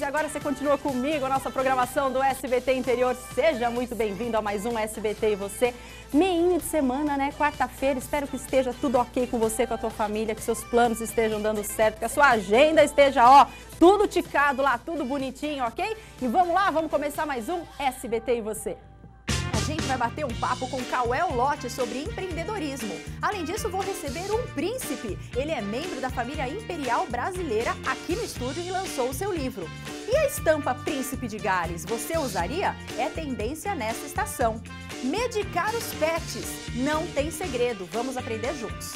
E agora você continua comigo, a nossa programação do SBT Interior. Seja muito bem-vindo a mais um SBT e Você. Meinho de semana, né? Quarta-feira. Espero que esteja tudo ok com você, com a tua família, que seus planos estejam dando certo, que a sua agenda esteja, ó, tudo ticado lá, tudo bonitinho, ok? E vamos lá, vamos começar mais um SBT e Você. A gente vai bater um papo com Cauê Lott sobre empreendedorismo. Além disso, vou receber um príncipe. Ele é membro da família imperial brasileira aqui no estúdio e lançou o seu livro. E a estampa Príncipe de Gales, você usaria? É tendência nessa estação. Medicar os pets, não tem segredo. Vamos aprender juntos.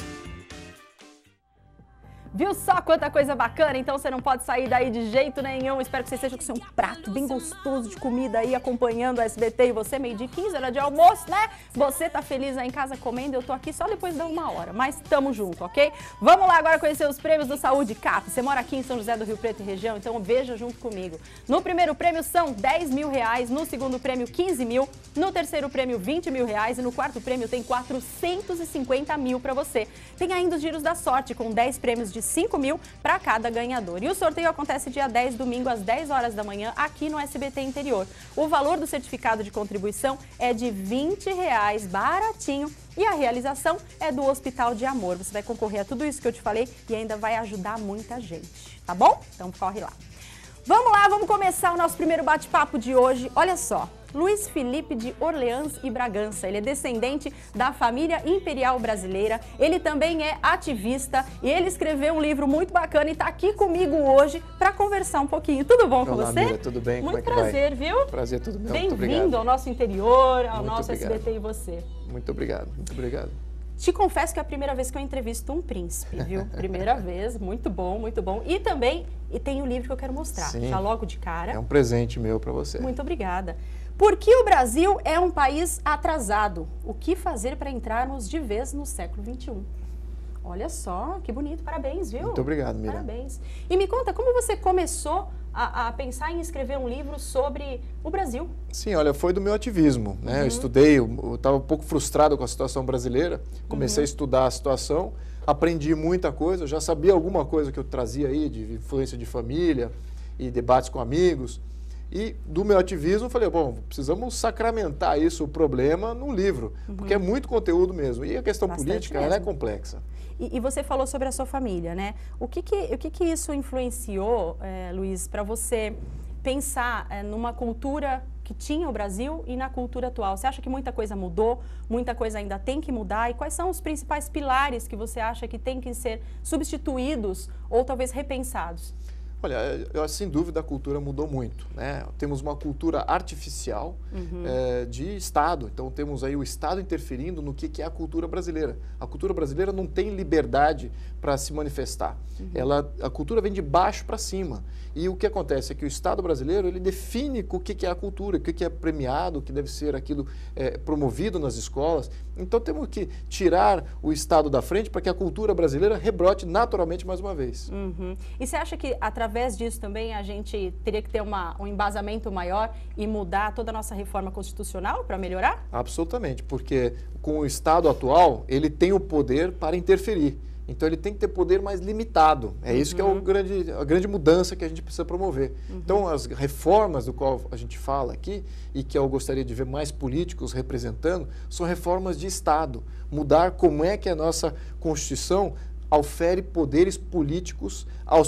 Viu só quanta coisa bacana? Então você não pode sair daí de jeito nenhum. Espero que você esteja com seu prato bem gostoso de comida aí, acompanhando a SBT e Você. Meio-dia e 15, hora de almoço, né? Você tá feliz aí em casa comendo, eu tô aqui só depois da 1h. Mas tamo junto, ok? Vamos lá agora conhecer os prêmios do Saúde Cap. Você mora aqui em São José do Rio Preto e região, então veja junto comigo. No primeiro prêmio são 10 mil reais, no segundo prêmio 15 mil, no terceiro prêmio 20 mil reais e no quarto prêmio tem 450 mil pra você. Tem ainda os giros da sorte com 10 prêmios de 5 mil para cada ganhador. E o sorteio acontece dia 10, domingo, às 10 horas da manhã, aqui no SBT Interior. O valor do certificado de contribuição é de R$20, baratinho, e a realização é do Hospital de Amor. Você vai concorrer a tudo isso que eu te falei e ainda vai ajudar muita gente, tá bom? Então corre lá. Vamos lá, vamos começar o nosso primeiro bate-papo de hoje. Olha só, Luiz Felipe de Orleans e Bragança. Ele é descendente da família imperial brasileira, ele também é ativista e ele escreveu um livro muito bacana e está aqui comigo hoje para conversar um pouquinho. Tudo bom? Olá, com você? Amiga, tudo bem? Muito prazer, vai? Viu? Prazer, tudo bem? Bem-vindo ao nosso interior, ao nosso SBT e Você. Muito obrigado, muito obrigado. Te confesso que é a primeira vez que eu entrevisto um príncipe, viu? Primeira vez, muito bom, muito bom. E também tem um livro que eu quero mostrar, sim, já logo de cara. É um presente meu para você. Muito obrigada. Por que o Brasil é um país atrasado? O que fazer para entrarmos de vez no século XXI? Olha só, que bonito, parabéns, viu? Muito obrigado, Miriam. Parabéns. E me conta, como você começou a pensar em escrever um livro sobre o Brasil? Sim, olha, foi do meu ativismo, né? Uhum. Eu estudei, eu estava um pouco frustrado com a situação brasileira, comecei a estudar a situação, aprendi muita coisa, eu já sabia alguma coisa que eu trazia aí de influência de família e debates com amigos. E do meu ativismo, eu falei, bom, precisamos sacramentar isso, o problema, num livro, porque é muito conteúdo mesmo. E a questão política, ela é complexa. E você falou sobre a sua família, né? O que isso influenciou, Luiz, para você pensar numa cultura que tinha o Brasil e na cultura atual? Você acha que muita coisa mudou, muita coisa ainda tem que mudar? E quais são os principais pilares que você acha que tem que ser substituídos ou talvez repensados? Olha, sem dúvida a cultura mudou muito, né? Temos uma cultura artificial de Estado, então temos aí o Estado interferindo no que é a cultura brasileira. A cultura brasileira não tem liberdade para se manifestar, a cultura vem de baixo para cima. E o que acontece é que o Estado brasileiro, ele define o que é a cultura, o que é premiado, o que deve ser aquilo promovido nas escolas. Então temos que tirar o Estado da frente para que a cultura brasileira rebrote naturalmente mais uma vez. E você acha que através disso também a gente teria que ter um embasamento maior e mudar toda a nossa reforma constitucional para melhorar? Absolutamente, porque com o Estado atual, ele tem o poder para interferir. Então, ele tem que ter poder mais limitado. É isso que é a grande mudança que a gente precisa promover. Então, as reformas do qual a gente fala aqui, e que eu gostaria de ver mais políticos representando, são reformas de Estado. Mudar como é que a nossa Constituição ofere poderes políticos, aos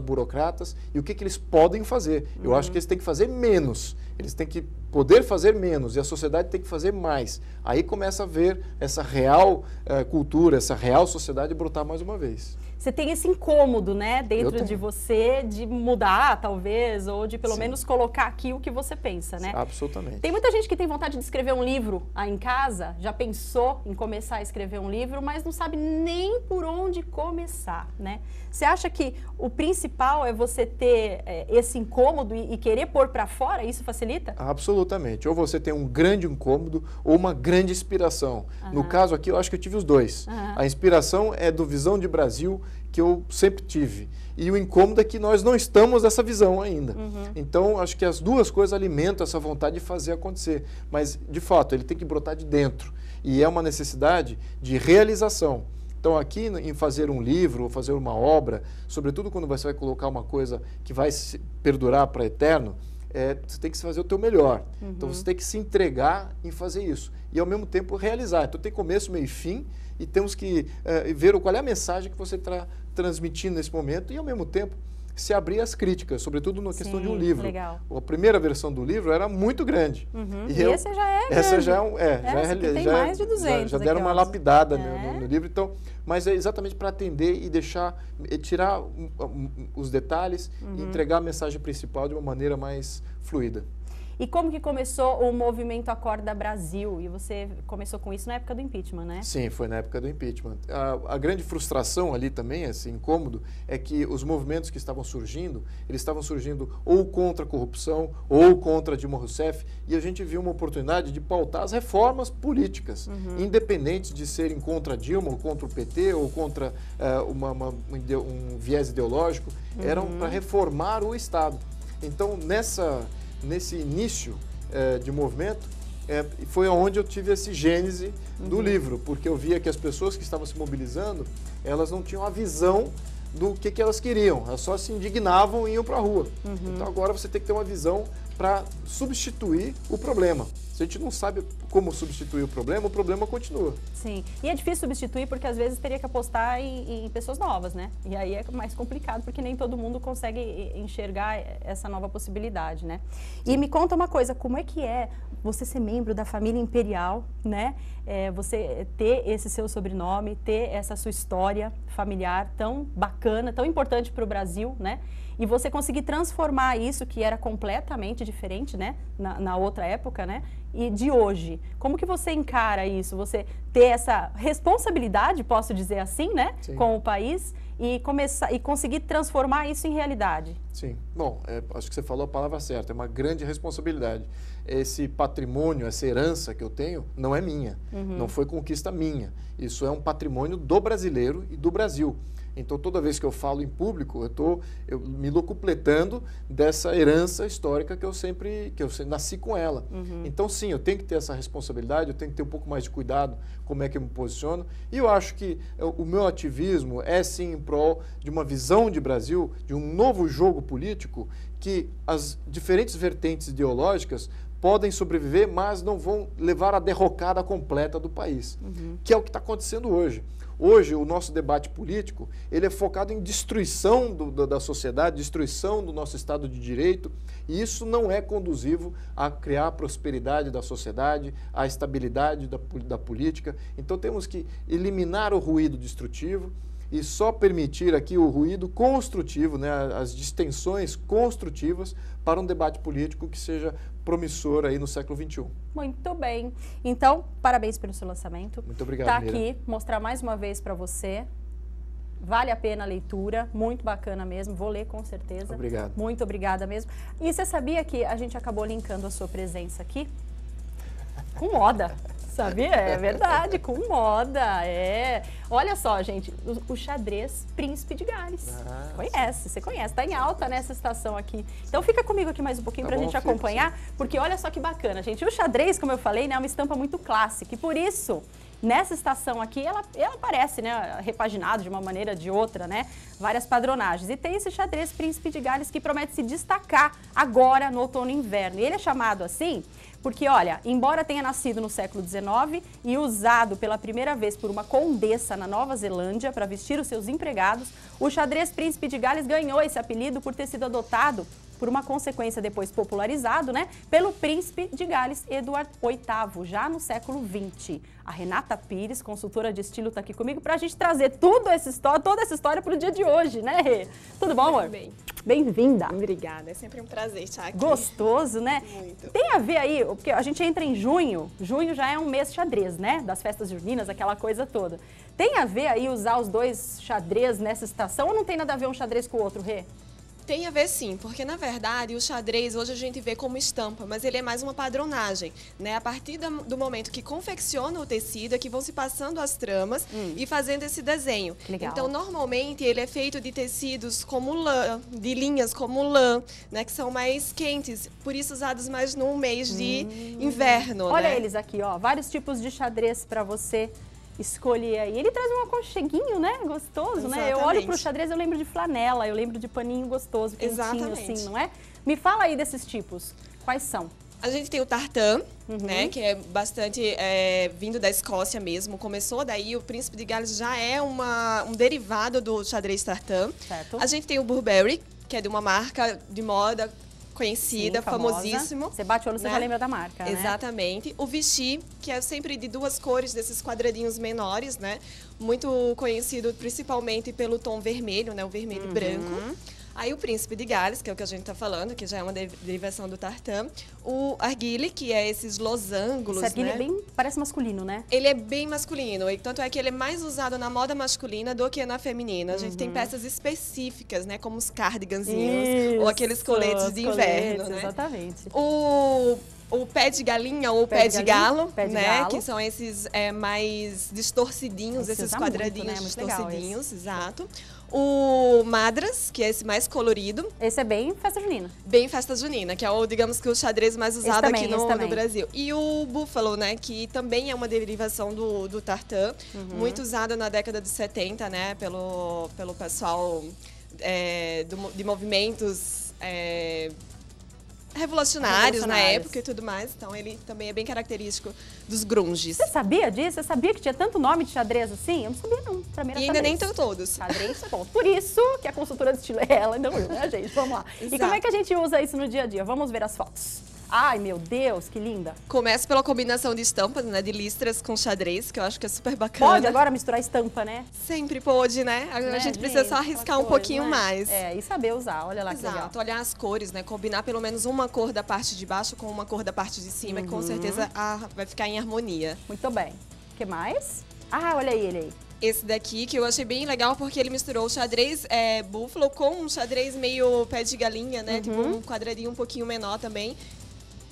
burocratas, e o que eles podem fazer. Eu acho que eles têm que fazer menos. Eles têm que poder fazer menos e a sociedade tem que fazer mais. Aí começa a ver essa real cultura, essa real sociedade brotar mais uma vez. Você tem esse incômodo, né, dentro de você, de mudar, talvez, ou de pelo menos colocar aqui o que você pensa, né? Absolutamente. Tem muita gente que tem vontade de escrever um livro aí em casa, já pensou em começar a escrever um livro, mas não sabe nem por onde começar, né? Você acha que o principal é você ter esse incômodo e querer pôr para fora? Isso facilita? Absolutamente. Ou você tem um grande incômodo ou uma grande inspiração. No caso aqui, eu acho que eu tive os dois. A inspiração é do Visão de Brasil, que eu sempre tive. E o incômodo é que nós não estamos nessa visão ainda. Então, acho que as duas coisas alimentam essa vontade de fazer acontecer. Mas, de fato, ele tem que brotar de dentro. E é uma necessidade de realização. Então, aqui em fazer um livro ou fazer uma obra, sobretudo quando você vai colocar uma coisa que vai perdurar para eterno, você tem que fazer o teu melhor. Uhum. Então, você tem que se entregar em fazer isso e, ao mesmo tempo, realizar. Então, tem começo, meio e fim e temos que ver qual é a mensagem que você está transmitindo nesse momento e, ao mesmo tempo, se abrir às críticas, sobretudo na questão de um livro. Legal. A primeira versão do livro era muito grande. Uhum. E essa já é grande. Essa já é, tem mais de 200. Já deram uma lapidada no livro. Então, mas é exatamente para atender e deixar, tirar os detalhes e entregar a mensagem principal de uma maneira mais fluida. E como que começou o movimento Acorda Brasil? E você começou com isso na época do impeachment, né? Sim, foi na época do impeachment. A grande frustração ali também, esse incômodo, é que os movimentos que estavam surgindo, eles estavam surgindo ou contra a corrupção, ou contra Dilma Rousseff, e a gente viu uma oportunidade de pautar as reformas políticas, independente de serem contra Dilma, ou contra o PT, ou contra um viés ideológico, eram para reformar o Estado. Então, nesse início de movimento, foi onde eu tive esse gênese do livro, porque eu via que as pessoas que estavam se mobilizando, elas não tinham a visão do que elas queriam, elas só se indignavam e iam para a rua. Então agora você tem que ter uma visão para substituir o problema. Se a gente não sabe como substituir o problema continua. Sim, e é difícil substituir porque às vezes teria que apostar em pessoas novas, né? E aí é mais complicado porque nem todo mundo consegue enxergar essa nova possibilidade, né? E me conta uma coisa, como é que é você ser membro da família imperial, né? Você ter esse seu sobrenome, ter essa sua história familiar tão bacana, tão importante para o Brasil, né? E você conseguir transformar isso, que era completamente diferente, né, na outra época, né, e de hoje. Como que você encara isso? Você ter essa responsabilidade, posso dizer assim, né, Sim. com o país e conseguir transformar isso em realidade? Sim. Bom, acho que você falou a palavra certa, é uma grande responsabilidade. Esse patrimônio, essa herança que eu tenho, não é minha, não foi conquista minha. Isso é um patrimônio do brasileiro e do Brasil. Então, toda vez que eu falo em público, eu me locupletando dessa herança histórica que eu nasci com ela. Então, sim, eu tenho que ter essa responsabilidade, eu tenho que ter um pouco mais de cuidado como é que eu me posiciono. E eu acho que o meu ativismo é, sim, em prol de uma visão de Brasil, de um novo jogo político que as diferentes vertentes ideológicas podem sobreviver, mas não vão levar à derrocada completa do país, que é o que está acontecendo hoje. Hoje, o nosso debate político, ele é focado em destruição da sociedade, destruição do nosso Estado de Direito, e isso não é conduzivo a criar a prosperidade da sociedade, a estabilidade da política. Então, temos que eliminar o ruído destrutivo e só permitir aqui o ruído construtivo, né, as distensões construtivas para um debate político que seja promissor aí no século XXI. Muito bem. Então, parabéns pelo seu lançamento. Muito obrigado, Mira. Tá aqui, mostrar mais uma vez para você. Vale a pena a leitura, muito bacana mesmo, vou ler com certeza. Obrigado. Muito obrigada mesmo. E você sabia que a gente acabou linkando a sua presença aqui? Com moda. Sabia? É verdade, com moda, Olha só, gente, o xadrez Príncipe de Gales. Nossa. Conhece, você conhece, tá em alta nessa estação aqui. Então fica comigo aqui mais um pouquinho pra gente acompanhar, porque olha só que bacana, gente. O xadrez, como eu falei, né, é uma estampa muito clássica e por isso, nessa estação aqui, ela aparece, né, repaginada de uma maneira de outra, né, várias padronagens. E tem esse xadrez Príncipe de Gales que promete se destacar agora no outono e inverno. E ele é chamado assim... Porque, olha, embora tenha nascido no século XIX e usado pela primeira vez por uma condessa na Nova Zelândia para vestir os seus empregados, o xadrez Príncipe de Gales ganhou esse apelido por ter sido adotado por uma consequência depois popularizado, né, pelo príncipe de Gales, Eduard VIII, já no século XX. A Renata Pires, consultora de estilo, está aqui comigo para a gente trazer toda essa história para o dia de hoje, né, Rê? Tudo bom, amor? Bem. Bem-vinda. Obrigada, é sempre um prazer estar aqui. Gostoso, né? Muito. Tem a ver aí, porque a gente entra em junho, junho já é um mês xadrez, né, das festas juninas, aquela coisa toda. Tem a ver aí usar os dois xadrez nessa estação ou não tem nada a ver um xadrez com o outro, Rê? Tem a ver sim, porque na verdade o xadrez hoje a gente vê como estampa, mas ele é mais uma padronagem, né? A partir do momento que confecciona o tecido é que vão se passando as tramas e fazendo esse desenho. Legal. Então normalmente ele é feito de tecidos como lã, de linhas como lã, né? Que são mais quentes, por isso usados mais no mês de inverno. Olha, né? Eles aqui, ó, vários tipos de xadrez para você escolher aí. Ele traz um aconcheguinho, né? Gostoso, exatamente, né? Eu olho pro xadrez, eu lembro de flanela, eu lembro de paninho gostoso, quentinho, assim, não é? Me fala aí desses tipos. Quais são? A gente tem o tartan, uhum, né, que é bastante vindo da Escócia mesmo. Começou daí, o Príncipe de Gales já é um derivado do xadrez tartan. Certo. A gente tem o Burberry, que é de uma marca de moda conhecida, sim, famosíssimo. Você bate o olho, né? Você já lembra da marca, exatamente, né? O Vichy, que é sempre de duas cores, desses quadradinhos menores, né? Muito conhecido principalmente pelo tom vermelho, né? O vermelho, uhum, e branco. Aí o Príncipe de Gales, que é o que a gente tá falando, que já é uma derivação do tartan. O arguile, que é esses losangos, esse, né? É bem, parece masculino, né? Ele é bem masculino, e tanto é que ele é mais usado na moda masculina do que na feminina. A gente, uhum, tem peças específicas, né? Como os cardiganzinhos, isso, ou aqueles coletes de inverno, coletes, né? Exatamente. O pé de galinha ou pé de galo, né? Que são esses mais distorcidinhos, isso, esses quadradinhos muito, né? distorcidinhos, exato. O madras, que é esse mais colorido. Esse é bem festa junina. Bem festa junina, que é o, digamos que, o xadrez mais usado também, aqui no Brasil. E o búfalo, né? Que também é uma derivação do tartan, uhum, muito usado na década de 70, né? Pelo pessoal de movimentos... revolucionários na época e tudo mais, então ele também é bem característico dos grunges. Você sabia disso? Você sabia que tinha tanto nome de xadrez assim? Eu não sabia, não. Pra mim era e ainda xadrez. Nem estão todos. Xadrez, ponto. Por isso que a consultora de estilo é ela e não eu, né, gente? Vamos lá. Exato. E como é que a gente usa isso no dia a dia? Vamos ver as fotos. Ai, meu Deus, que linda. Começa pela combinação de estampas, né? De listras com xadrez, que eu acho que é super bacana. Pode agora misturar estampa, né? Sempre pode, né? A gente precisa só arriscar um pouquinho mais. É, e saber usar, olha lá, exato, que legal. Olhar as cores, né? Combinar pelo menos uma cor da parte de baixo com uma cor da parte de cima, uhum, que com certeza vai ficar em harmonia. Muito bem. O que mais? Ah, olha aí ele aí. Esse daqui, que eu achei bem legal, porque ele misturou o xadrez búfalo com um xadrez meio pé de galinha, né? Uhum. Tipo um quadradinho um pouquinho menor também.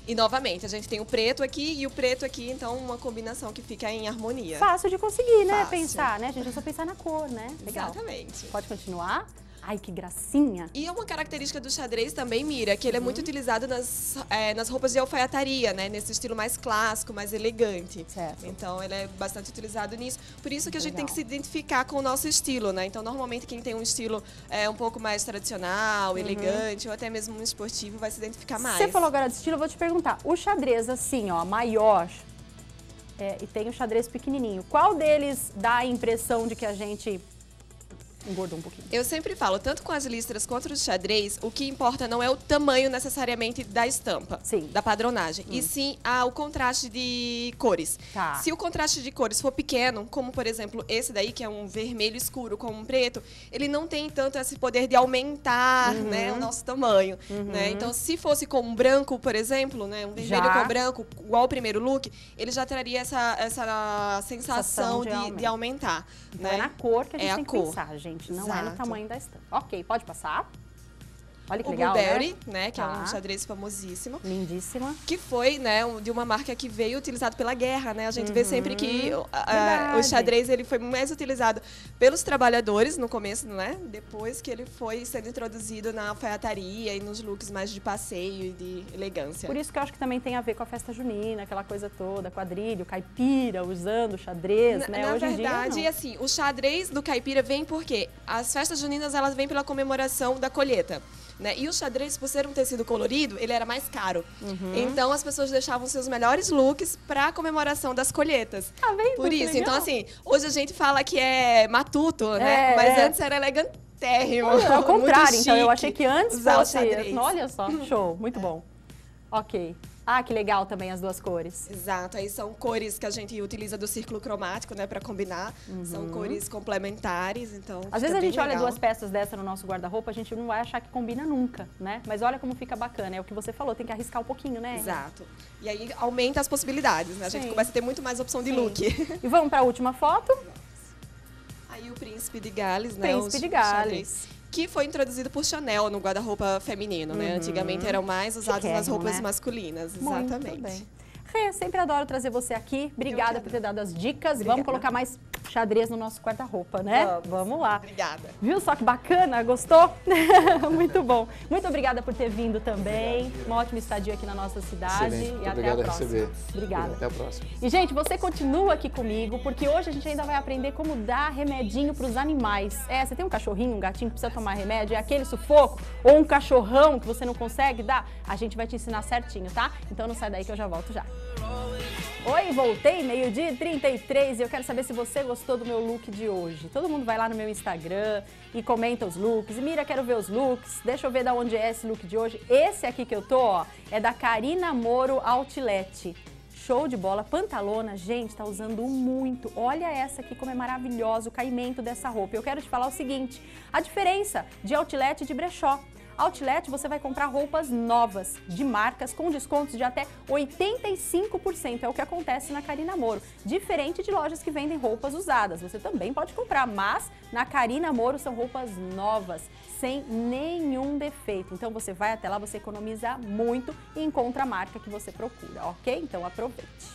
E novamente, a gente tem o preto aqui e o preto aqui, então uma combinação que fica em harmonia. Fácil de conseguir, né? Fácil. Pensar, né? A gente é só pensar na cor, né? Legal. Exatamente. Pode continuar. Ai, que gracinha. E uma característica do xadrez também, Mira, que ele, uhum, é muito utilizado nas roupas de alfaiataria, né? Nesse estilo mais clássico, mais elegante. Certo. Então, ele é bastante utilizado nisso. Por isso que a, legal, gente tem que se identificar com o nosso estilo, né? Então, normalmente, quem tem um estilo um pouco mais tradicional, uhum, elegante, ou até mesmo um esportivo, vai se identificar mais. Você falou agora de estilo, eu vou te perguntar. O xadrez, assim, ó, maior... e tem o xadrez pequenininho. Qual deles dá a impressão de que a gente... engordou um pouquinho. Eu sempre falo, tanto com as listras quanto os xadrez, o que importa não é o tamanho necessariamente da estampa, sim, da padronagem, e sim o contraste de cores. Tá. Se o contraste de cores for pequeno, como por exemplo esse daí, que é um vermelho escuro com um preto, ele não tem tanto esse poder de aumentar, uhum, né, o nosso tamanho. Uhum. Né? Então, se fosse com um branco, por exemplo, né, um vermelho com branco, igual o primeiro look, ele já traria essa sensação de aumentar. Então, né? É na cor que a gente tem que pensar, gente. Não, exato, é no tamanho da estampa. Ok, pode passar. Olha que legal, Burberry, né? Que é um xadrez famosíssimo. Lindíssima. Que foi, né, de uma marca que veio utilizado pela guerra, né? A gente, uhum, vê sempre que o xadrez ele foi mais utilizado pelos trabalhadores no começo, né? Depois que ele foi sendo introduzido na alfaiataria e nos looks mais de passeio e de elegância. Por isso que eu acho que também tem a ver com a festa junina, aquela coisa toda, quadrilho, caipira, usando xadrez, né? Na verdade, assim, o xadrez do caipira vem porque as festas juninas, elas vêm pela comemoração da colheita. Né? E o xadrez, por ser um tecido colorido, ele era mais caro. Uhum. Então, as pessoas deixavam seus melhores looks para a comemoração das colheitas. Tá vendo? Por isso. Então, assim, hoje a gente fala que é matuto, né? Mas antes era elegantérrimo. Ao contrário, então. Eu achei que antes fosse... Olha só, show. Muito bom. Ok. Ah, que legal também as duas cores. Exato, aí são cores que a gente utiliza do círculo cromático, né, pra combinar. Uhum. São cores complementares, então... Às vezes a gente olha duas peças dessa no nosso guarda-roupa, a gente não vai achar que combina nunca, né? Mas olha como fica bacana, é o que você falou, tem que arriscar um pouquinho, né? Exato. E aí aumenta as possibilidades, né? A gente, sim, começa a ter muito mais opção de, sim, look. E vamos pra última foto? Aí o Príncipe de Gales, né? Príncipe de Gales. Que foi introduzido por Chanel no guarda-roupa feminino, né? Antigamente eram mais usados nas roupas, né, masculinas, exatamente. Muito bem. Rê, sempre adoro trazer você aqui. Obrigada por ter dado as dicas. Obrigada. Vamos colocar mais xadrez no nosso guarda-roupa, né? Vamos lá. Obrigada. Viu só que bacana? Gostou? Muito bom. Muito obrigada por ter vindo também. Obrigado. Uma ótima estadia aqui na nossa cidade. Excelente. E até a próxima. Obrigada. Até a próxima. E, gente, você continua aqui comigo, porque hoje a gente ainda vai aprender como dar remedinho para os animais. É, você tem um cachorrinho, um gatinho que precisa tomar remédio? É aquele sufoco? Ou um cachorrão que você não consegue dar? A gente vai te ensinar certinho, tá? Então não sai daí que eu já volto já. Oi, voltei, meio-dia e 33, e eu quero saber se você gostou do meu look de hoje. Todo mundo vai lá no meu Instagram e comenta os looks. E mira, quero ver os looks. Deixa eu ver da onde é esse look de hoje. Esse aqui que eu tô, ó, é da Karina Moro Outlet. Show de bola, pantalona, gente, tá usando muito. Olha essa aqui como é maravilhoso o caimento dessa roupa. Eu quero te falar o seguinte, a diferença de outlet e de brechó. Outlet, você vai comprar roupas novas, de marcas, com descontos de até 85%. É o que acontece na Karina Moro. Diferente de lojas que vendem roupas usadas. Você também pode comprar, mas na Karina Moro são roupas novas, sem nenhum defeito. Então você vai até lá, você economiza muito e encontra a marca que você procura, ok? Então aproveite.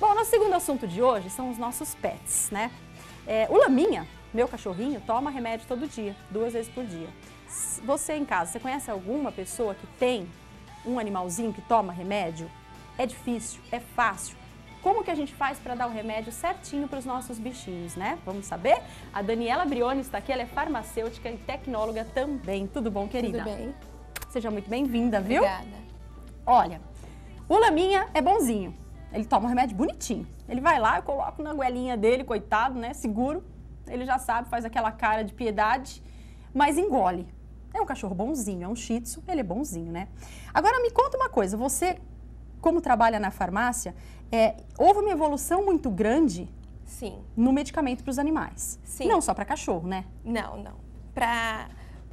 Bom, nosso segundo assunto de hoje são os nossos pets, né? O Laminha, meu cachorrinho, toma remédio todo dia, 2 vezes por dia. Você em casa, você conhece alguma pessoa que tem um animalzinho que toma remédio? É difícil, é fácil. Como que a gente faz para dar o remédio certinho para os nossos bichinhos, né? Vamos saber? A Daniela Brioni está aqui, ela é farmacêutica e tecnóloga também. Tudo bom, querida? Tudo bem. Seja muito bem-vinda, viu? Obrigada. Olha, o Laminha é bonzinho, ele toma um remédio bonitinho. Ele vai lá, eu coloco na goelinha dele, coitado, né? Seguro, ele já sabe, faz aquela cara de piedade, mas engole. É um cachorro bonzinho, é um shih tzu, ele é bonzinho, né? Agora me conta uma coisa, você, como trabalha na farmácia, houve uma evolução muito grande. Sim. No medicamento para os animais. Sim. Não só para cachorro, né? Não, não. Para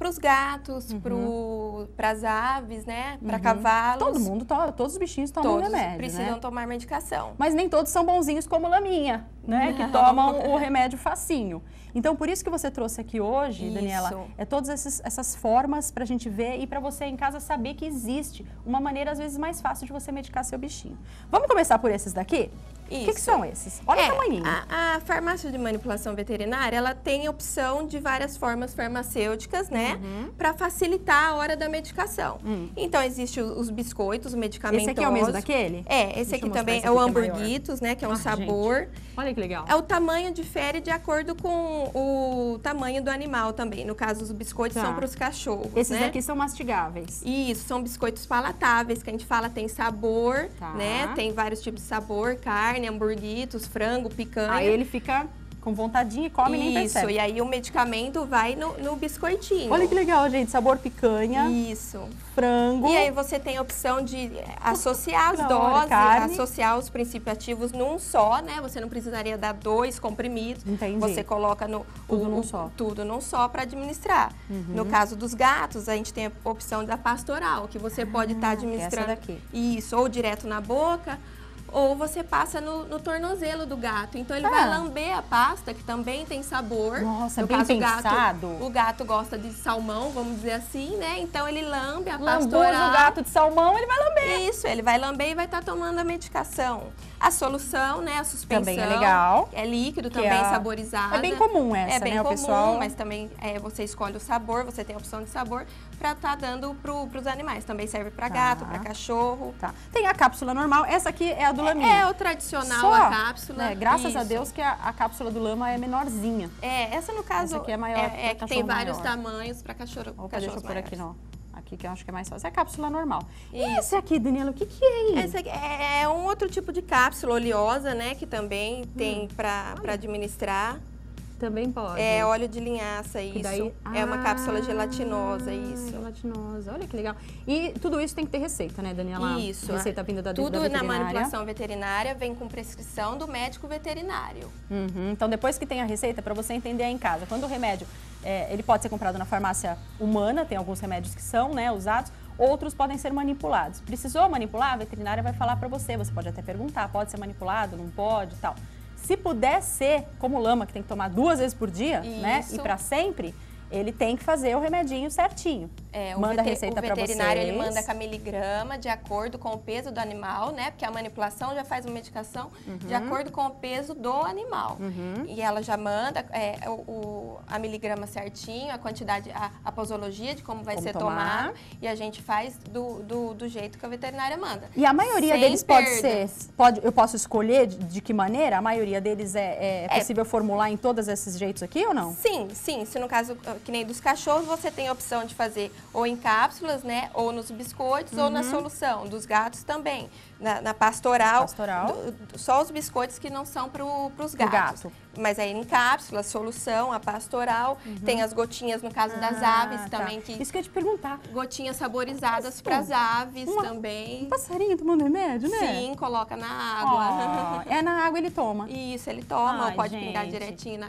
os gatos, uhum. Para as aves, né? Para uhum. cavalos. Todo mundo, todos os bichinhos tomam remédio, precisam, né? Tomar medicação. Mas nem todos são bonzinhos como o Laminha, né? Não. Que tomam o remédio facinho. Então, por isso que você trouxe aqui hoje, isso. Daniela, todas essas formas para a gente ver e para você em casa saber que existe uma maneira, às vezes, mais fácil de você medicar seu bichinho. Vamos começar por esses daqui? Isso. O que são esses? Olha o tamanhinho. A farmácia de manipulação veterinária, ela tem opção de várias formas farmacêuticas, né? Uhum. Para facilitar a hora da medicação. Então, existe os biscoitos, o medicamentoso. Esse aqui é o mesmo daquele? É, esse aqui também é o hamburguitos, né? Que é um sabor. Gente. Olha que legal. É, o tamanho difere de acordo com o tamanho do animal também. No caso, os biscoitos são para os cachorros, esses né? aqui são mastigáveis. Isso, são biscoitos palatáveis, que a gente fala tem sabor, né? Tem vários tipos de sabor, carne. Hamburguitos, frango, picanha. Aí ele fica com vontadinha e come e nem percebe. Isso, e aí o medicamento vai no biscoitinho. Olha que legal, gente. Sabor picanha. Isso. Frango. E aí você tem a opção de associar as doses, associar os princípios ativos num só, né? Você não precisaria dar 2 comprimidos. Entendi. Você coloca tudo num só para administrar. Uhum. No caso dos gatos, a gente tem a opção da pastoral, que você pode estar administrando. Essa daqui. Isso, ou direto na boca. Ou você passa no tornozelo do gato. Então, ele vai lamber a pasta, que também tem sabor. Nossa, no bem pensado. O gato gosta de salmão, vamos dizer assim, né? Então, ele lambe a pasta. Lambuza o gato de salmão, ele vai lamber. Isso, ele vai lamber e vai estar tomando a medicação. A solução, né? A suspensão. Também é legal. É líquido, também saborizado. É bem comum essa, né, o pessoal? É bem comum, mas também você escolhe o sabor, você tem a opção de sabor pra estar dando pros animais. Também serve pra gato, pra cachorro. Tá. Tem a cápsula normal, essa aqui é a do Laminha. É o tradicional, a cápsula. É, graças a Deus que a cápsula do Lama é menorzinha. É, essa no caso... Essa aqui é maior. É que tem vários tamanhos pra cachorro. Deixa eu por aqui, não. Aqui que eu acho que é mais fácil, é a cápsula normal. E esse aqui, Daniela, o que é isso? Esse é um outro tipo de cápsula oleosa, né? Que também tem para administrar. Também pode. É óleo de linhaça, isso. Daí... é uma cápsula gelatinosa, isso. Gelatinosa, olha que legal. E tudo isso tem que ter receita, né, Daniela? Isso. Receita vinda da veterinária. Tudo na manipulação veterinária vem com prescrição do médico veterinário. Uhum. Então, depois que tem a receita, para você entender aí em casa, quando o remédio, ele pode ser comprado na farmácia humana, tem alguns remédios que são, né, usados, outros podem ser manipulados. Precisou manipular? A veterinária vai falar para você, você pode até perguntar, pode ser manipulado, não pode, tal. Se puder ser, como o Lama, que tem que tomar 2 vezes por dia, isso. né? E para sempre, ele tem que fazer o remedinho certinho. manda a receita para vocês. O veterinário ele manda com a miligrama, de acordo com o peso do animal, né? Porque a manipulação já faz uma medicação de acordo com o peso do animal. E ela já manda a miligrama certinho, a quantidade, a posologia de como vai ser tomado. E a gente faz do jeito que a veterinária manda. E a maioria deles pode ser... Eu posso escolher de que maneira? A maioria deles é possível formular em todos esses jeitos aqui ou não? Sim, sim. Se no caso, que nem dos cachorros, você tem a opção de fazer ou em cápsulas, né? Ou nos biscoitos, ou na solução. Dos gatos também. Na pastoral. Só os biscoitos que não são para os gatos. Mas aí em cápsulas, solução, a pastoral. Tem as gotinhas, no caso das aves também. Isso que eu ia te perguntar. Gotinhas saborizadas para as aves também. Um passarinho tomando remédio, né? Sim, coloca na água. Na água ele toma. Isso, ele toma. Ou pode pingar direitinho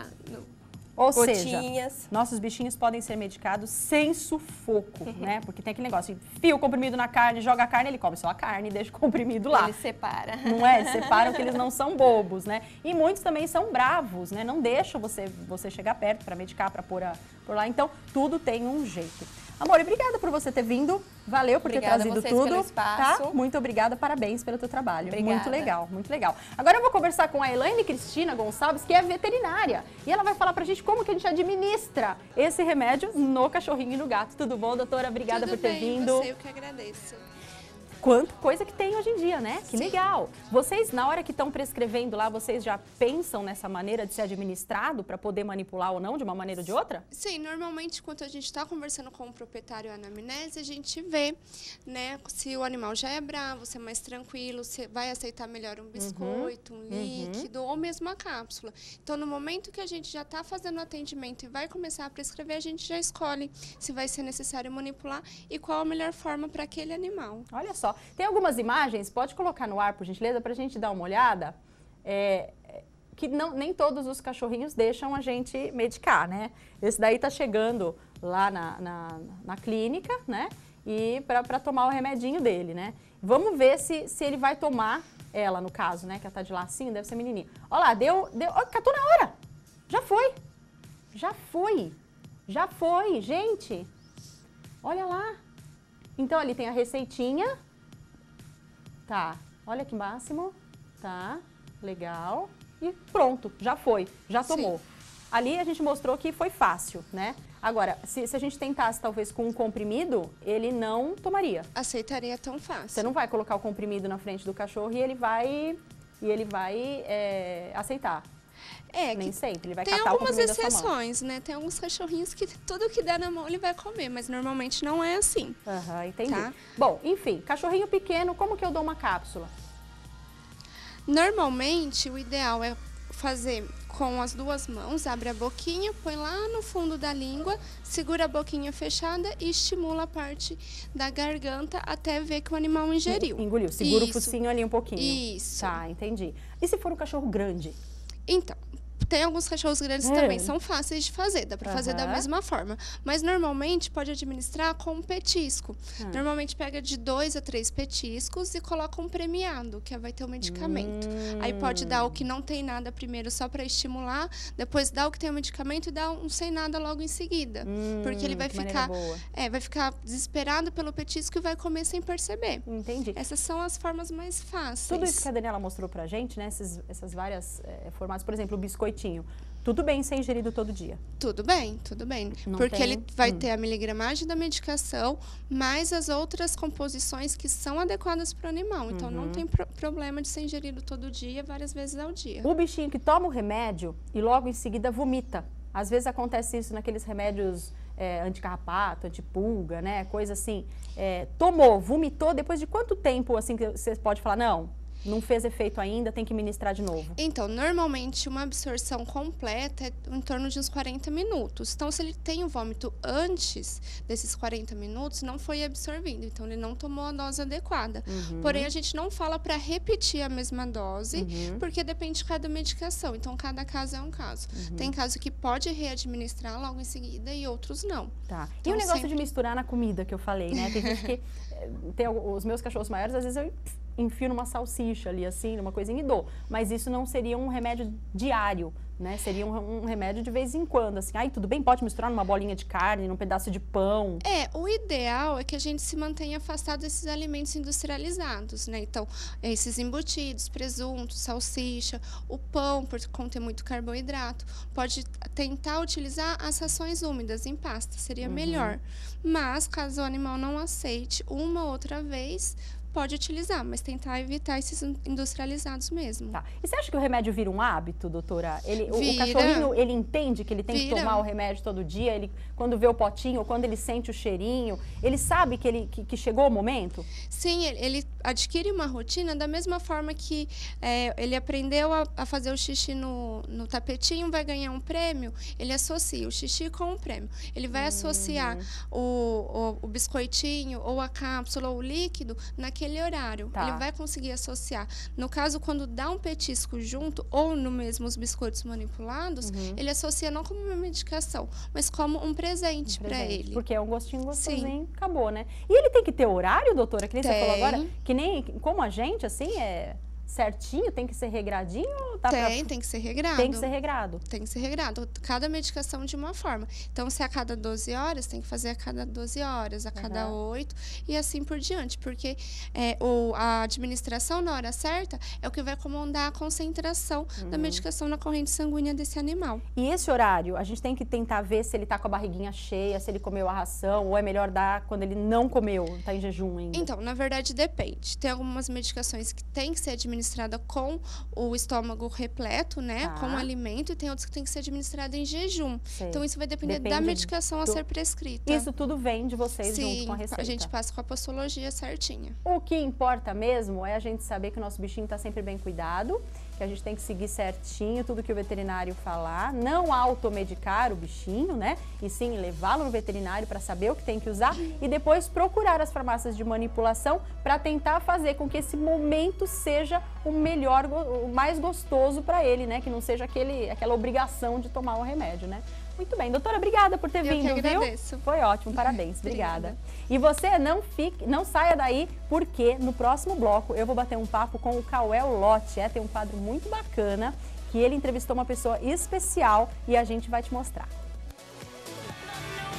Ou gotinhas. Seja, nossos bichinhos podem ser medicados sem sufoco, né? Porque tem aquele negócio, enfia o comprimido na carne, joga a carne, ele come só a carne e deixa o comprimido lá. Ele separa. Não é? Separam que eles não são bobos, né? E muitos também são bravos, né? Não deixam você chegar perto para medicar, para pôr por lá. Então, tudo tem um jeito. Amor, obrigada por você ter vindo. Valeu por ter trazido tudo. Tá? Muito obrigada, parabéns pelo teu trabalho. Obrigada. Muito legal, muito legal. Agora eu vou conversar com a Elaine Cristina Gonçalves, que é veterinária. E ela vai falar pra gente como que a gente administra esse remédio no cachorrinho e no gato. Tudo bom, doutora? Obrigada por ter vindo. Tudo bem, eu que agradeço. Quanta coisa que tem hoje em dia, né? Que legal! Vocês, na hora que estão prescrevendo lá, vocês já pensam nessa maneira de ser administrado para poder manipular ou não de uma maneira ou de outra? Sim, normalmente quando a gente está conversando com o proprietário da anamnese, a gente vê, né, se o animal já é bravo, se é mais tranquilo, se vai aceitar melhor um biscoito, um líquido ou mesmo a cápsula. Então, no momento que a gente já está fazendo o atendimento e vai começar a prescrever, a gente já escolhe se vai ser necessário manipular e qual a melhor forma para aquele animal. Olha só! Tem algumas imagens, pode colocar no ar, por gentileza, pra gente dar uma olhada, que nem todos os cachorrinhos deixam a gente medicar, né? Esse daí tá chegando lá na clínica, né? E pra tomar o remedinho dele, né? Vamos ver se ele vai tomar ela, no caso, né? Que ela tá de lacinho, deve ser menininha. Olha lá, ó, catou na hora! Já foi! Já foi! Já foi, gente! Olha lá! Então, ali tem a receitinha... Tá, olha que máximo, tá, legal, e pronto, já foi, já tomou. Sim. Ali a gente mostrou que foi fácil, né? Agora, se a gente tentasse talvez com um comprimido, ele não tomaria. Aceitaria tão fácil. Você não vai colocar o comprimido na frente do cachorro e ele vai aceitar. Nem sempre, ele vai catar o comprimido da sua mão. Tem algumas exceções, né? Tem alguns cachorrinhos que tudo que der na mão ele vai comer, mas normalmente não é assim. Entendi. Tá? Bom, enfim, cachorrinho pequeno, como que eu dou uma cápsula? Normalmente, o ideal é fazer com as duas mãos, abre a boquinha, põe lá no fundo da língua, segura a boquinha fechada e estimula a parte da garganta até ver que o animal ingeriu. Engoliu, segura o focinho ali um pouquinho. Isso. Tá, entendi. E se for um cachorro grande? Então, tem alguns cachorros grandes que também são fáceis de fazer, dá pra fazer da mesma forma. Mas normalmente pode administrar com um petisco. Normalmente pega de 2 a 3 petiscos e coloca um premiado, que vai ter o medicamento. Aí pode dar o que não tem nada primeiro só pra estimular, depois dá o que tem o medicamento e dá um sem nada logo em seguida. Porque ele vai ficar desesperado pelo petisco e vai comer sem perceber. Entendi. Essas são as formas mais fáceis. Tudo isso que a Daniela mostrou pra gente, né? Essas várias formatos, por exemplo, o biscoito. Tudo bem ser ingerido todo dia? Tudo bem, tudo bem. Porque ele vai ter a miligramagem da medicação, mais as outras composições que são adequadas para o animal. Então, não tem problema de ser ingerido todo dia, várias vezes ao dia. O bichinho que toma o remédio e logo em seguida vomita. Às vezes acontece isso naqueles remédios anticarrapato, antipulga, né? Coisa assim. Tomou, vomitou, depois de quanto tempo assim que você pode falar, não fez efeito ainda, tem que ministrar de novo? Então, normalmente uma absorção completa é em torno de uns 40 minutos. Então, se ele tem o vômito antes desses 40 minutos, não foi absorvido. Então, ele não tomou a dose adequada. Porém, a gente não fala para repetir a mesma dose, porque depende de cada medicação. Então, cada caso é um caso. Tem caso que pode readministrar logo em seguida e outros não. Tá. Então, e o negócio de misturar na comida que eu falei, né? Tem gente que... Os meus cachorros maiores, às vezes eu enfio numa salsicha ali, assim, numa coisinha e dou. Mas isso não seria um remédio diário, né? Seria um remédio de vez em quando, assim. Ai, tudo bem, pode misturar numa bolinha de carne, num pedaço de pão. É, o ideal é que a gente se mantenha afastado desses alimentos industrializados, né? Então, esses embutidos, presunto, salsicha, o pão, por conter muito carboidrato. Pode tentar utilizar as rações úmidas em pasta, seria melhor. Mas, caso o animal não aceite uma ou outra vez, pode utilizar, mas tentar evitar esses industrializados mesmo. Tá. E você acha que o remédio vira um hábito, doutora? O cachorrinho, ele entende que ele tem que tomar o remédio todo dia? Ele, quando vê o potinho, ou quando ele sente o cheirinho, ele sabe que chegou o momento? Sim, ele adquire uma rotina da mesma forma que ele aprendeu a fazer o xixi no tapetinho, vai ganhar um prêmio, ele associa o xixi com o prêmio. Ele vai associar o biscoitinho, ou a cápsula, ou o líquido, naquele horário, ele vai conseguir associar. No caso, quando dá um petisco junto ou no mesmo os biscoitos manipulados, ele associa não como uma medicação, mas como um presente para ele. Porque é um gostinho gostosinho, acabou, né? E ele tem que ter horário, doutora? Que nem você falou agora, que nem como a gente, assim, é certinho, tem que ser regradinho? Tem que ser regrado. Tem que ser regrado. Tem que ser regrado. Cada medicação de uma forma. Então, se é a cada 12 horas, tem que fazer a cada 12 horas, a cada 8 e assim por diante. Porque a administração na hora certa é o que vai comandar a concentração da medicação na corrente sanguínea desse animal. E esse horário, a gente tem que tentar ver se ele está com a barriguinha cheia, se ele comeu a ração, ou é melhor dar quando ele não comeu, está em jejum ainda? Então, na verdade, depende. Tem algumas medicações que tem que ser administrada com o estômago repleto, né? Com alimento, e tem outros que tem que ser administrado em jejum. Sim. Então, isso vai depender da medicação a ser prescrita. Isso tudo vem de vocês junto com a receita. A gente passa com a postologia certinha. O que importa mesmo é a gente saber que o nosso bichinho está sempre bem cuidado, que a gente tem que seguir certinho tudo que o veterinário falar, não automedicar o bichinho, né? E sim, levá-lo no veterinário para saber o que tem que usar e depois procurar as farmácias de manipulação para tentar fazer com que esse momento seja o melhor, o mais gostoso para ele, né? Que não seja aquela obrigação de tomar o remédio, né? Muito bem, doutora, obrigada por ter vindo, viu? Eu que agradeço. Foi ótimo, parabéns, obrigada. E você não saia daí, porque no próximo bloco eu vou bater um papo com o Cauê Lott, tem um quadro muito bacana, que ele entrevistou uma pessoa especial e a gente vai te mostrar.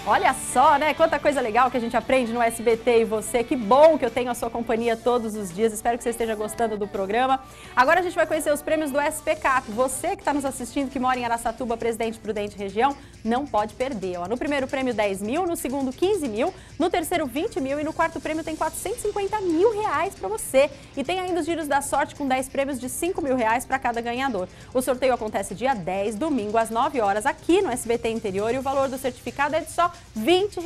Olha só, né? Quanta coisa legal que a gente aprende no SBT e Você. Que bom que eu tenho a sua companhia todos os dias. Espero que você esteja gostando do programa. Agora a gente vai conhecer os prêmios do SPCAP. Você que está nos assistindo, que mora em Araçatuba, Presidente Prudente região, não pode perder. Ó, no primeiro prêmio 10 mil, no segundo 15 mil, no terceiro 20 mil e no quarto prêmio tem 450 mil reais para você. E tem ainda os giros da sorte com 10 prêmios de 5 mil reais para cada ganhador. O sorteio acontece dia 10, domingo, às 9 horas, aqui no SBT Interior, e o valor do certificado é de só R$ 20.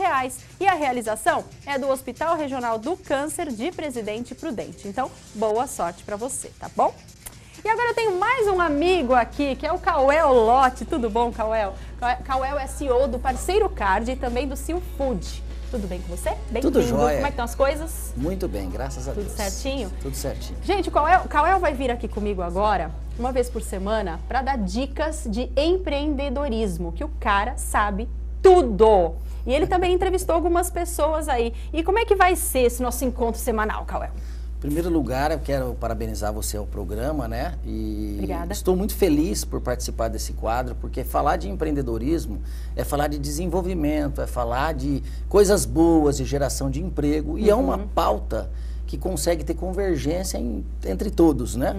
E a realização é do Hospital Regional do Câncer de Presidente Prudente. Então, boa sorte para você, tá bom? E agora eu tenho mais um amigo aqui, que é o Cauê Lott. Tudo bom, Cauê? Cauê é CEO do Parceiro Card e também do Seal Food. Tudo bem com você? Tudo jóia. Como é que estão as coisas? Muito bem, graças a Deus. Tudo certinho? Tudo certinho. Gente, o Cauê vai vir aqui comigo agora, uma vez por semana, para dar dicas de empreendedorismo, que o cara sabe tudo. E ele também entrevistou algumas pessoas aí. E como é que vai ser esse nosso encontro semanal, Cauê? Em primeiro lugar, eu quero parabenizar você ao programa, né? E obrigada. Estou muito feliz por participar desse quadro, porque falar de empreendedorismo é falar de desenvolvimento, é falar de coisas boas, de geração de emprego. E é uma pauta que consegue ter convergência entre todos, né?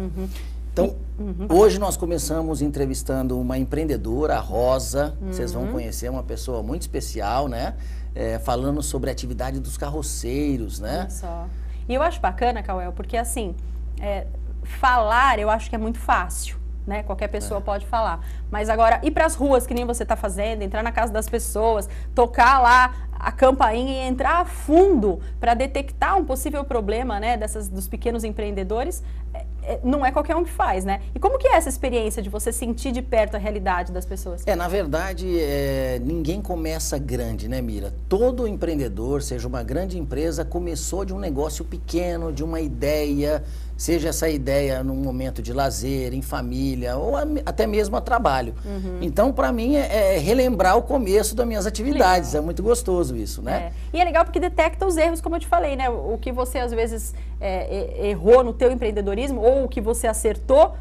Então, hoje nós começamos entrevistando uma empreendedora, a Rosa, vocês vão conhecer, uma pessoa muito especial, né? Falando sobre a atividade dos carroceiros, né? Olha só. E eu acho bacana, Cauê, porque assim, falar eu acho que é muito fácil, né? Qualquer pessoa pode falar. Mas agora, ir para as ruas, que nem você está fazendo, entrar na casa das pessoas, tocar lá a campainha e entrar a fundo para detectar um possível problema, né, dos pequenos empreendedores, não é qualquer um que faz, né? E como que é essa experiência de você sentir de perto a realidade das pessoas? Na verdade, ninguém começa grande, né, Mira? Todo empreendedor, seja uma grande empresa, começou de um negócio pequeno, de uma ideia, seja essa ideia num momento de lazer, em família, ou até mesmo a trabalho. Uhum. Então, para mim, é relembrar o começo das minhas atividades. Legal. É muito gostoso isso, né? É. E é legal porque detecta os erros, como eu te falei, né? O que você, às vezes, errou no teu empreendedorismo, ou o que você acertou,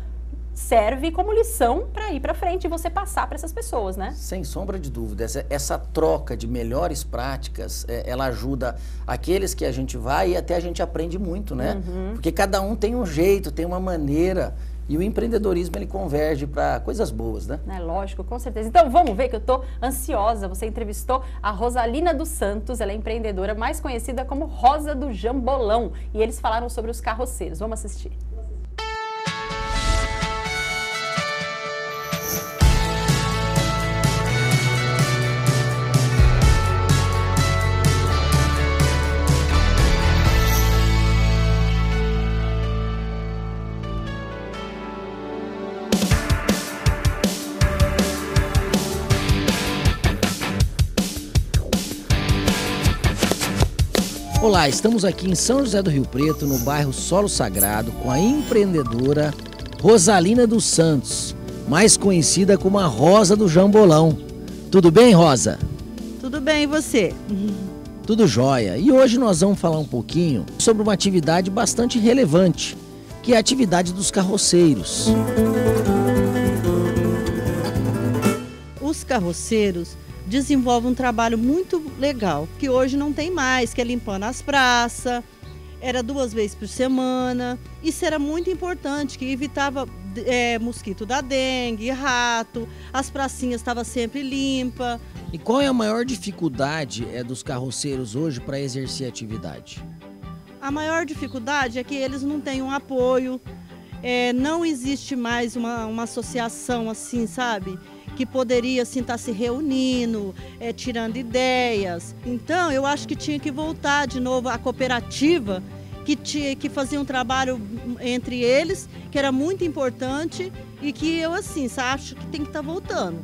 serve como lição para ir para frente e você passar para essas pessoas, né? Sem sombra de dúvida. Essa troca de melhores práticas, ela ajuda aqueles que a gente vai e até a gente aprende muito, né? Uhum. Porque cada um tem um jeito, tem uma maneira. E o empreendedorismo, ele converge para coisas boas, né? É lógico, com certeza. Então, vamos ver, que eu estou ansiosa. Você entrevistou a Rosalina dos Santos, ela é empreendedora, mais conhecida como Rosa do Jambolão. E eles falaram sobre os carroceiros. Vamos assistir. Olá, estamos aqui em São José do Rio Preto, no bairro Solo Sagrado, com a empreendedora Rosalina dos Santos, mais conhecida como a Rosa do Jambolão. Tudo bem, Rosa? Tudo bem, e você? Tudo jóia. E hoje nós vamos falar um pouquinho sobre uma atividade bastante relevante, que é a atividade dos carroceiros. Os carroceiros desenvolve um trabalho muito legal, que hoje não tem mais, que é limpando as praças, era 2 vezes por semana. Isso era muito importante, que evitava mosquito da dengue, rato, as pracinhas estavam sempre limpas. E qual é a maior dificuldade dos carroceiros hoje para exercer a atividade? A maior dificuldade é que eles não têm um apoio, não existe mais uma associação assim, sabe? Que poderia assim estar se reunindo, tirando ideias. Então eu acho que tinha que voltar de novo à cooperativa, que fazia um trabalho entre eles, que era muito importante e que eu assim, acho que tem que estar voltando.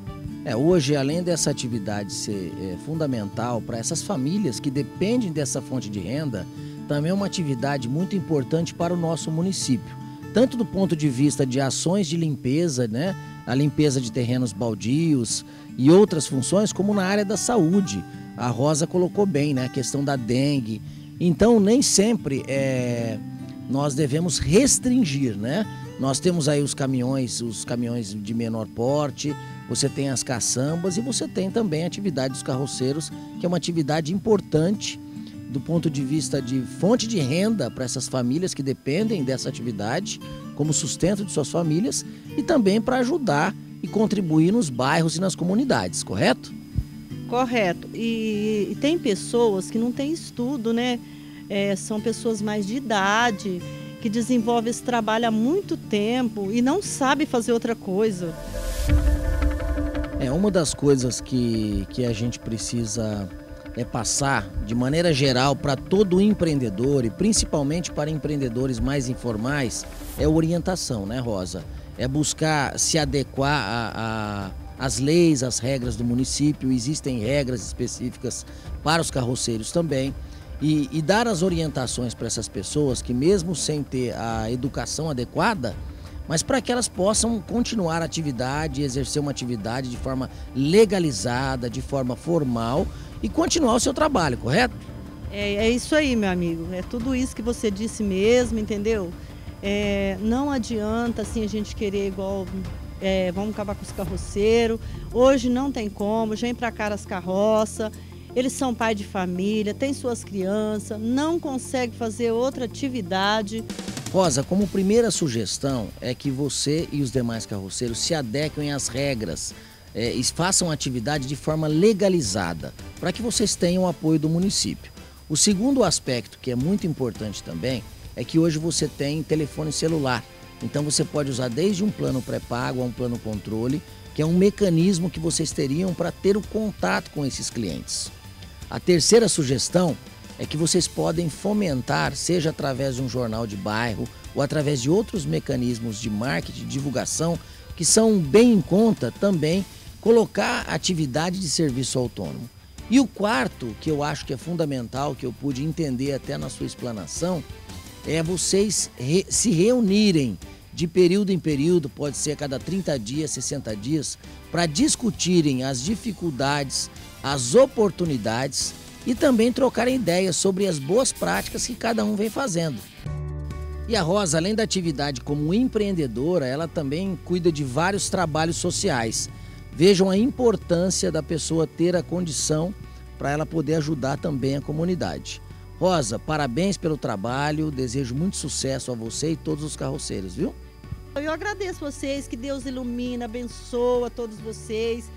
Hoje, além dessa atividade ser fundamental para essas famílias que dependem dessa fonte de renda, também é uma atividade muito importante para o nosso município. Tanto do ponto de vista de ações de limpeza, né? A limpeza de terrenos baldios e outras funções, como na área da saúde. A Rosa colocou bem, né? A questão da dengue. Então, nem sempre nós devemos restringir, né? Nós temos aí os caminhões de menor porte, você tem as caçambas e você tem também a atividade dos carroceiros, que é uma atividade importante do ponto de vista de fonte de renda para essas famílias que dependem dessa atividade, como sustento de suas famílias, e também para ajudar e contribuir nos bairros e nas comunidades, correto? Correto. E tem pessoas que não têm estudo, né? São pessoas mais de idade, que desenvolvem esse trabalho há muito tempo e não sabem fazer outra coisa. Uma das coisas que a gente precisa passar de maneira geral para todo empreendedor e principalmente para empreendedores mais informais é orientação, né, Rosa? É buscar se adequar às leis, às regras do município. Existem regras específicas para os carroceiros também e dar as orientações para essas pessoas que, mesmo sem ter a educação adequada, mas para que elas possam continuar a atividade, exercer uma atividade de forma legalizada, de forma formal e continuar o seu trabalho, correto? É isso aí, meu amigo. É tudo isso que você disse mesmo, entendeu? Não adianta assim a gente querer igual, vamos acabar com os carroceiros. Hoje não tem como, já empracaram as carroças, eles são pai de família, têm suas crianças, não conseguem fazer outra atividade. Rosa, como primeira sugestão é que você e os demais carroceiros se adequem às regras e façam a atividade de forma legalizada, para que vocês tenham o apoio do município. O segundo aspecto, que é muito importante também, é que hoje você tem telefone celular. Então você pode usar desde um plano pré-pago a um plano controle, que é um mecanismo que vocês teriam para ter o contato com esses clientes. A terceira sugestão é que vocês podem fomentar, seja através de um jornal de bairro ou através de outros mecanismos de marketing, de divulgação, que são bem em conta também, colocar atividade de serviço autônomo. E o quarto, que eu acho que é fundamental, que eu pude entender até na sua explanação, é vocês se reunirem de período em período, pode ser a cada 30 dias, 60 dias, para discutirem as dificuldades, as oportunidades e também trocarem ideias sobre as boas práticas que cada um vem fazendo. E a Rosa, além da atividade como empreendedora, ela também cuida de vários trabalhos sociais. Vejam a importância da pessoa ter a condição para ela poder ajudar também a comunidade. Rosa, parabéns pelo trabalho, desejo muito sucesso a você e todos os carroceiros, viu? Eu agradeço vocês, que Deus ilumina, abençoa todos vocês,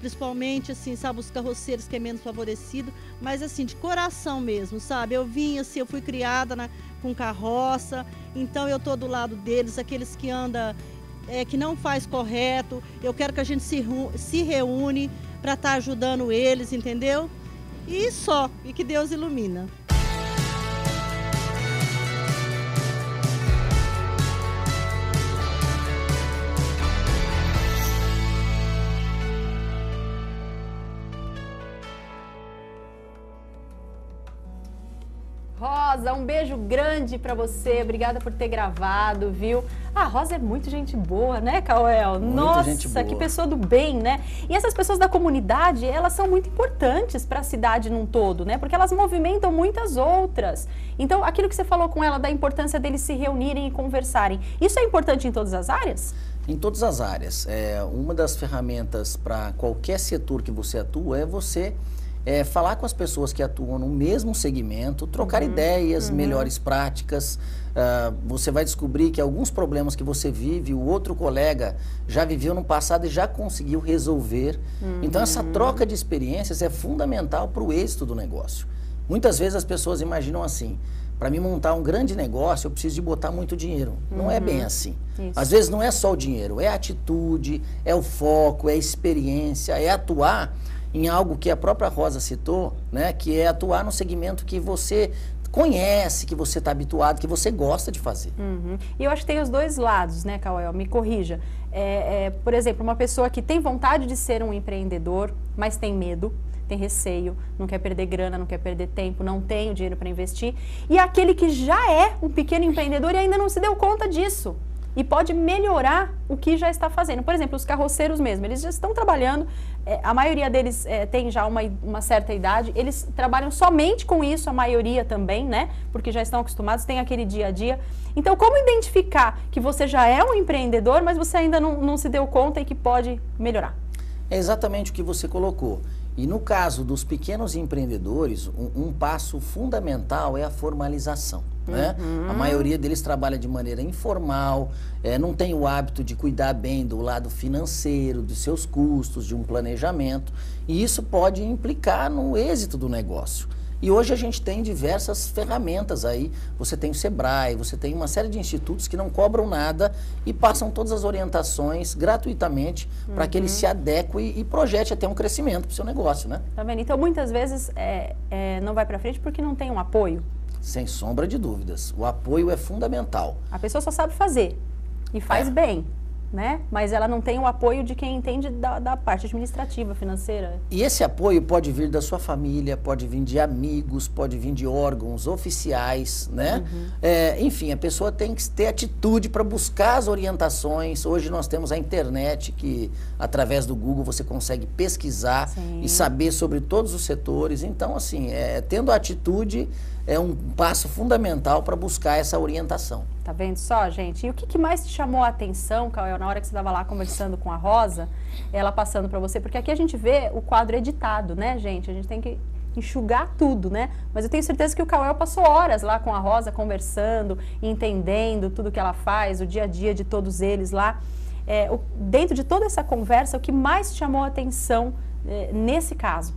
principalmente, assim, sabe, os carroceiros que é menos favorecido, mas assim, de coração mesmo, sabe? Eu vim, assim, eu fui criada com carroça, então eu tô do lado deles, aqueles que andam, que não faz correto, eu quero que a gente se reúne para estar ajudando eles, entendeu? E só, e que Deus ilumina. Rosa, um beijo grande pra você, obrigada por ter gravado, viu? A Rosa é muito gente boa, né, Cauê? Nossa, que pessoa do bem, né? E essas pessoas da comunidade, elas são muito importantes para a cidade num todo, né? Porque elas movimentam muitas outras. Então, aquilo que você falou com ela, da importância deles se reunirem e conversarem, isso é importante em todas as áreas? Em todas as áreas. Uma das ferramentas para qualquer setor que você atua é você... falar com as pessoas que atuam no mesmo segmento, trocar ideias, melhores práticas. Você vai descobrir que alguns problemas que você vive, o outro colega já viveu no passado e já conseguiu resolver. Então, essa troca de experiências é fundamental para o êxito do negócio. Muitas vezes as pessoas imaginam assim, para mim montar um grande negócio, eu preciso de botar muito dinheiro. Não é bem assim. Isso. Às vezes não é só o dinheiro, é a atitude, é o foco, é a experiência, é atuar em algo que a própria Rosa citou, né, que é atuar no segmento que você conhece, que você está habituado, que você gosta de fazer. E eu acho que tem os dois lados, né, Cauê? Me corrija. Por exemplo, uma pessoa que tem vontade de ser um empreendedor, mas tem medo, tem receio, não quer perder grana, não quer perder tempo, não tem o dinheiro para investir. E aquele que já é um pequeno empreendedor e ainda não se deu conta disso. E pode melhorar o que já está fazendo. Por exemplo, os carroceiros mesmo, eles já estão trabalhando, a maioria deles tem já uma certa idade, eles trabalham somente com isso, a maioria também, né? Porque já estão acostumados, tem aquele dia a dia. Então, como identificar que você já é um empreendedor, mas você ainda não se deu conta e que pode melhorar? É exatamente o que você colocou. E no caso dos pequenos empreendedores, um passo fundamental é a formalização, né? A maioria deles trabalha de maneira informal, não tem o hábito de cuidar bem do lado financeiro, dos seus custos, de um planejamento. E isso pode implicar no êxito do negócio. E hoje a gente tem diversas ferramentas aí, você tem o Sebrae, você tem uma série de institutos que não cobram nada e passam todas as orientações gratuitamente para que ele se adeque e projete até um crescimento para o seu negócio, né? Tá vendo? Então muitas vezes não vai para frente porque não tem um apoio? Sem sombra de dúvidas, o apoio é fundamental. A pessoa só sabe fazer e faz bem. Né? Mas ela não tem o apoio de quem entende da parte administrativa, financeira. E esse apoio pode vir da sua família, pode vir de amigos, pode vir de órgãos oficiais, né? Enfim, a pessoa tem que ter atitude para buscar as orientações. Hoje nós temos a internet, que através do Google você consegue pesquisar e saber sobre todos os setores. Então, assim, tendo a atitude é um passo fundamental para buscar essa orientação. Tá vendo só, gente? E o que mais te chamou a atenção, Cauê, na hora que você estava lá conversando com a Rosa, ela passando para você? Porque aqui a gente vê o quadro editado, né, gente? A gente tem que enxugar tudo, né? Mas eu tenho certeza que o Cauê passou horas lá com a Rosa, conversando, entendendo tudo que ela faz, o dia a dia de todos eles lá. Dentro de toda essa conversa, o que mais te chamou a atenção nesse caso?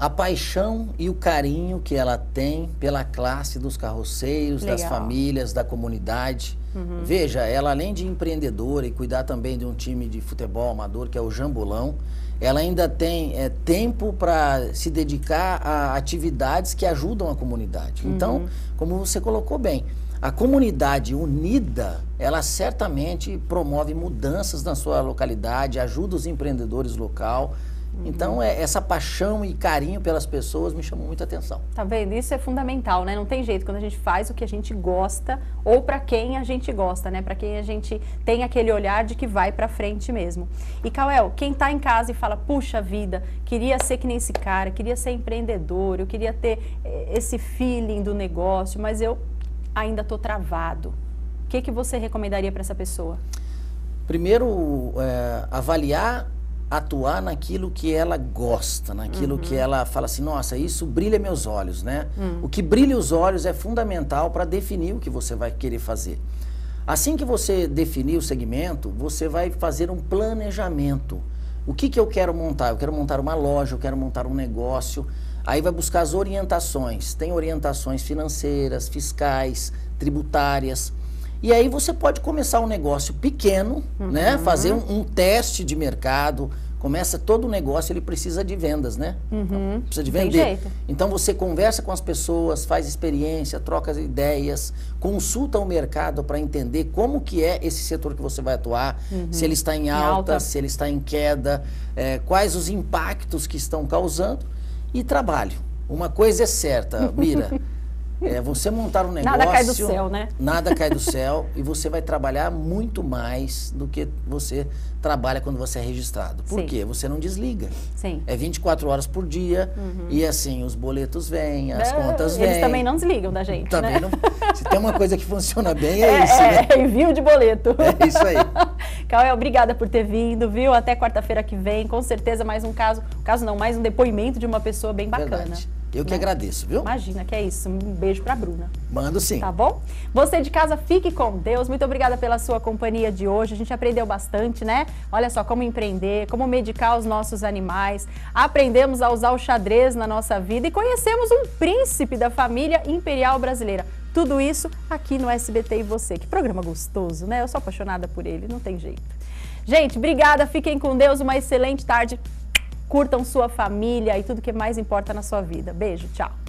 A paixão e o carinho que ela tem pela classe dos carroceiros, das famílias, da comunidade. Veja, ela além de empreendedora e cuidar também de um time de futebol amador, que é o Jambolão, ela ainda tem tempo para se dedicar a atividades que ajudam a comunidade. Então, como você colocou bem, a comunidade unida, ela certamente promove mudanças na sua localidade, ajuda os empreendedores local. Então, essa paixão e carinho pelas pessoas me chamou muita atenção. Tá vendo? Isso é fundamental, né? Não tem jeito. Quando a gente faz o que a gente gosta ou para quem a gente gosta, né? Para quem a gente tem aquele olhar de que vai para frente mesmo. E, Cauê, quem tá em casa e fala, puxa vida, queria ser que nem esse cara, queria ser empreendedor, eu queria ter esse feeling do negócio, mas eu ainda tô travado. O que você recomendaria para essa pessoa? Primeiro, avaliar, atuar naquilo que ela gosta, naquilo que ela fala assim, nossa, isso brilha meus olhos, né? O que brilha os olhos é fundamental para definir o que você vai querer fazer. Assim que você definir o segmento, você vai fazer um planejamento. O que que eu quero montar? Eu quero montar uma loja, eu quero montar um negócio. Aí vai buscar as orientações. Tem orientações financeiras, fiscais, tributárias. E aí você pode começar um negócio pequeno, né? Fazer um teste de mercado. Começa todo o negócio, ele precisa de vendas, né? Precisa de vender. Tem jeito. Então você conversa com as pessoas, faz experiência, troca ideias, consulta o mercado para entender como que é esse setor que você vai atuar, se ele está em alta, se ele está em queda, quais os impactos que estão causando e trabalho. Uma coisa é certa, Mira. Você montar um negócio... Nada cai do céu, né? Nada cai do céu e você vai trabalhar muito mais do que você trabalha quando você é registrado. Por quê? Você não desliga. É 24 horas por dia e assim, os boletos vêm, as contas vêm. Eles também não desligam da gente, também, né? Não, se tem uma coisa que funciona bem, é isso, né? É envio de boleto. É isso aí. Cauê, obrigada por ter vindo, viu? Até quarta-feira que vem, com certeza mais um mais um depoimento de uma pessoa bem bacana. Verdade. Eu que agradeço, viu? Imagina, que é isso. Um beijo pra Bruna. Mando sim. Tá bom? Você de casa, fique com Deus. Muito obrigada pela sua companhia de hoje. A gente aprendeu bastante, né? Olha só, como empreender, como medicar os nossos animais. Aprendemos a usar o xadrez na nossa vida e conhecemos um príncipe da família imperial brasileira. Tudo isso aqui no SBT e Você. Que programa gostoso, né? Eu sou apaixonada por ele, não tem jeito. Gente, obrigada. Fiquem com Deus. Uma excelente tarde. Curtam sua família e tudo que mais importa na sua vida. Beijo, tchau!